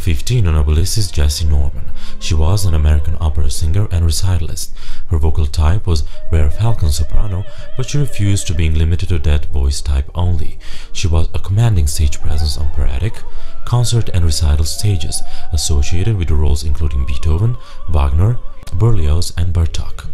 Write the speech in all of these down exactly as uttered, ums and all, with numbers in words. fifteen on our list is Jessye Norman. She was an American opera singer and recitalist. Her vocal type was rare falcon soprano, but she refused to being limited to that voice type only. She was a commanding stage presence on operatic, concert and recital stages, associated with roles including Beethoven, Wagner, Berlioz and Bartók.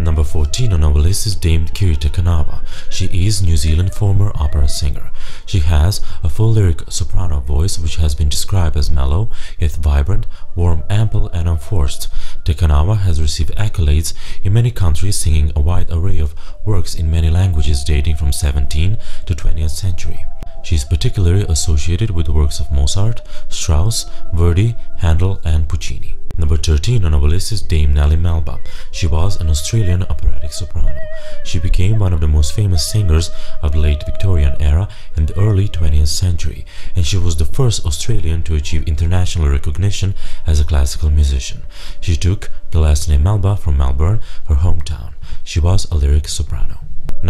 Number fourteen on our list is Dame Kiri Te Kanawa. She is New Zealand former opera singer. She has a full lyric soprano voice which has been described as mellow, yet vibrant, warm, ample and unforced. Te Kanawa has received accolades in many countries, singing a wide array of works in many languages dating from seventeenth to twentieth century. She is particularly associated with works of Mozart, Strauss, Verdi, Handel and Puccini. Number thirteen on our list is Dame Nellie Melba. She was an Australian operatic soprano. She became one of the most famous singers of the late Victorian era and the early twentieth century, and she was the first Australian to achieve international recognition as a classical musician. She took the last name Melba from Melbourne, her hometown. She was a lyric soprano.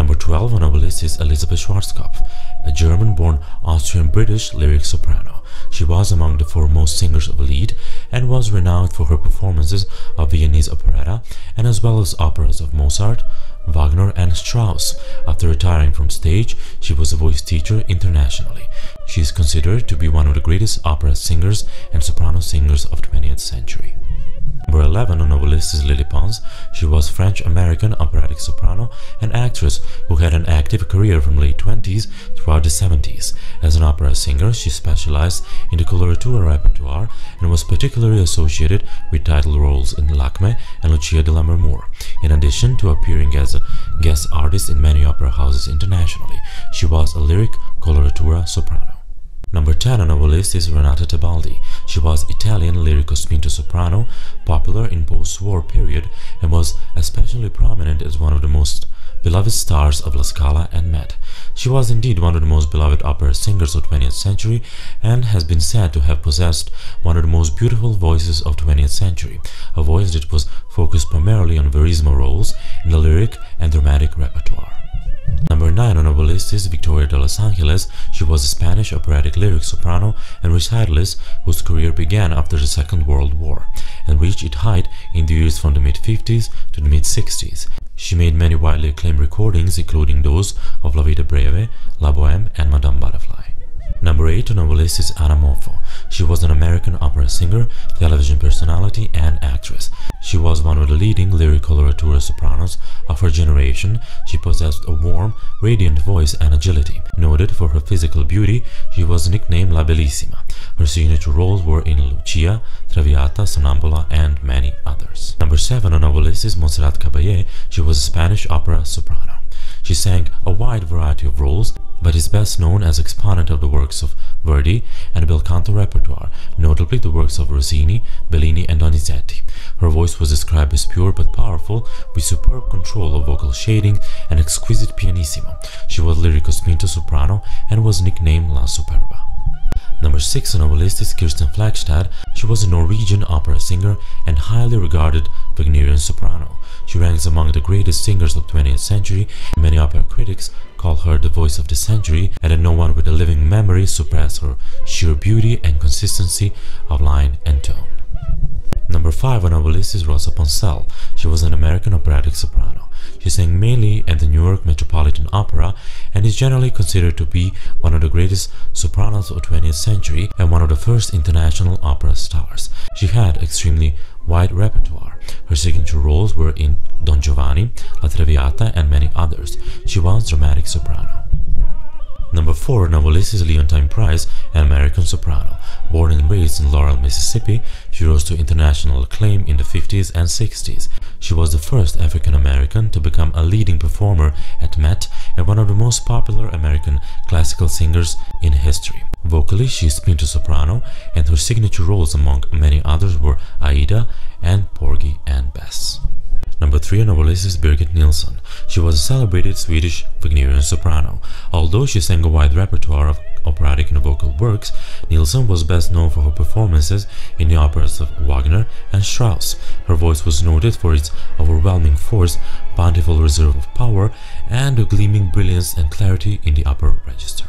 Number twelve on our list is Elizabeth Schwarzkopf, a German-born Austrian-British lyric soprano. She was among the foremost singers of Lied and was renowned for her performances of Viennese operetta and as well as operas of Mozart, Wagner and Strauss. After retiring from stage, she was a voice teacher internationally. She is considered to be one of the greatest opera singers and soprano singers of the twentieth century. Number eleven on our list is Lily Pons. She was French-American operatic soprano and actress who had an active career from late twenties throughout the seventies. As an opera singer, she specialized in the coloratura repertoire and was particularly associated with title roles in Lacme and Lucia de Lammermoor. In addition to appearing as a guest artist in many opera houses internationally, she was a lyric coloratura soprano. Number ten on our list is Renata Tebaldi. She was Italian lirico-spinto-soprano, popular in post-war period, and was especially prominent as one of the most beloved stars of La Scala and Met. She was indeed one of the most beloved opera singers of the twentieth century and has been said to have possessed one of the most beautiful voices of the twentieth century, a voice that was focused primarily on verismo roles in the lyric and dramatic repertoire. Number nine on our list is Victoria de los Angeles. She was a Spanish operatic lyric soprano and recitalist whose career began after the Second World War and reached its height in the years from the mid-fifties to the mid-sixties. She made many widely acclaimed recordings, including those of La Vida Breve, La Bohème and Madame Butterfly. Number eight on our list is Anna Moffo. She was an American opera singer, television personality and actress. She was one of the leading lyric coloratura sopranos of her generation. She possessed a warm, radiant voice and agility. Noted for her physical beauty, she was nicknamed La Bellissima. Her signature roles were in Lucia, Traviata, Sonnambula and many others. Number seven on our list is Montserrat Caballé. She was a Spanish opera soprano. She sang a wide variety of roles, but is best known as exponent of the works of Verdi and bel canto repertoire, notably the works of Rossini, Bellini and Donizetti. Her voice was described as pure but powerful, with superb control of vocal shading and exquisite pianissimo. She was lirico-spinto-soprano and was nicknamed La Superba. Number six on our list is Kirsten Flagstad. She was a Norwegian opera singer and highly regarded Wagnerian soprano. She ranks among the greatest singers of the twentieth century, and many opera critics call her the voice of the century, and that no one with a living memory surpassed her sheer beauty and consistency of line and tone. Number five on our list is Rosa Ponselle. She was an American operatic soprano. She sang mainly at the New York Metropolitan Opera and is generally considered to be one of the greatest sopranos of the twentieth century and one of the first international opera stars. She had extremely wide repertoire. Her signature roles were in Don Giovanni, La Traviata and many others. She was dramatic soprano. Number four on our list is Leontyne Price, an American soprano. Born and raised in Laurel, Mississippi, she rose to international acclaim in the fifties and sixties. She was the first African American to become a leading performer at Met and one of the most popular American classical singers in history. Vocally, she is spinto-soprano, and her signature roles among many others were Aida and Porgy and Bess. Number three on our list is Birgit Nilsson. She was a celebrated Swedish Wagnerian soprano. Although she sang a wide repertoire of operatic and vocal works, Nilsson was best known for her performances in the operas of Wagner and Strauss. Her voice was noted for its overwhelming force, bountiful reserve of power, and a gleaming brilliance and clarity in the upper register.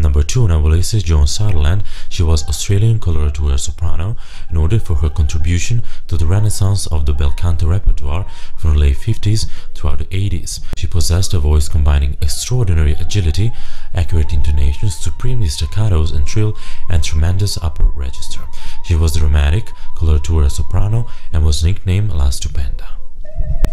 Number two novelist is Joan Sutherland. She was Australian coloratura soprano, noted for her contribution to the renaissance of the bel canto repertoire from the late fifties throughout the eighties. She possessed a voice combining extraordinary agility, accurate intonations, supremely staccatos and trill, and tremendous upper register. She was dramatic, coloratura soprano, and was nicknamed La Stupenda.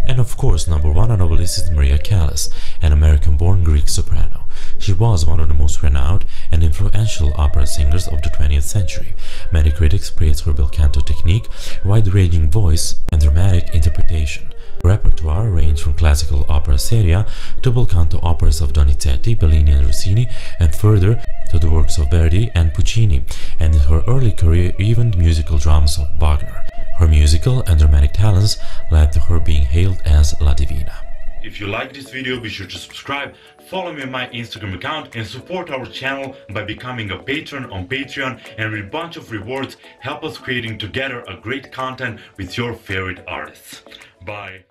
And of course, number one on our list is Maria Callas, an American-born Greek soprano. She was one of the most renowned and influential opera singers of the twentieth century. Many critics praised her bel canto technique, wide-ranging voice, and dramatic interpretation. Her repertoire ranged from classical opera seria to bel canto operas of Donizetti, Bellini and Rossini, and further to the works of Verdi and Puccini, and in her early career even the musical dramas of Wagner. Her musical and dramatic talents led to her being hailed as La Divina. If you like this video, be sure to subscribe, follow me on my Instagram account, and support our channel by becoming a patron on Patreon, and with a bunch of rewards help us creating together a great content with your favorite artists. Bye!